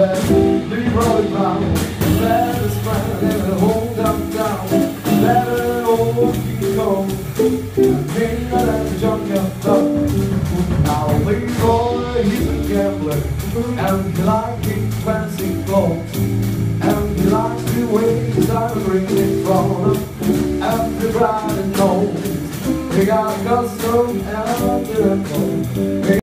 There's three brothers now, let us find every home downtown. Let it all be gone. King of that junkyard club. Now we boy, he's a gambler, and he likes fancy clothes, and he likes the ways I'm bringing from him. Everybody knows we got a custom and a miracle.